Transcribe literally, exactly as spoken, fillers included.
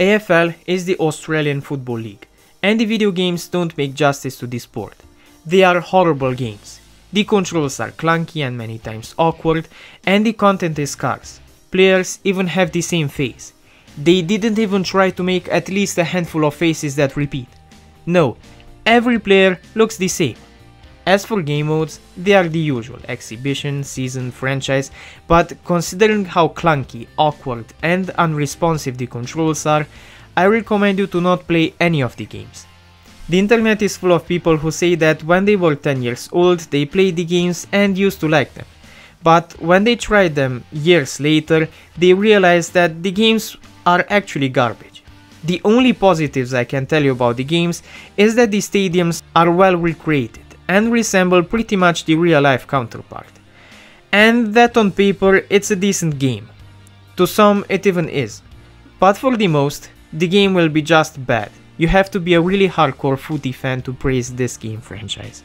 A F L is the Australian Football League, and the video games don't make justice to this sport. They are horrible games. The controls are clunky and many times awkward, and the content is scarce. Players even have the same face. They didn't even try to make at least a handful of faces that repeat. No, every player looks the same. As for game modes, they are the usual exhibition, season, franchise, but considering how clunky, awkward and unresponsive the controls are, I recommend you to not play any of the games. The internet is full of people who say that when they were ten years old they played the games and used to like them, but when they tried them years later they realized that the games are actually garbage. The only positives I can tell you about the games is that the stadiums are well recreated and resemble pretty much the real-life counterpart. And that on paper it's a decent game. To some it even is. But for the most, the game will be just bad. You have to be a really hardcore footy fan to praise this game franchise.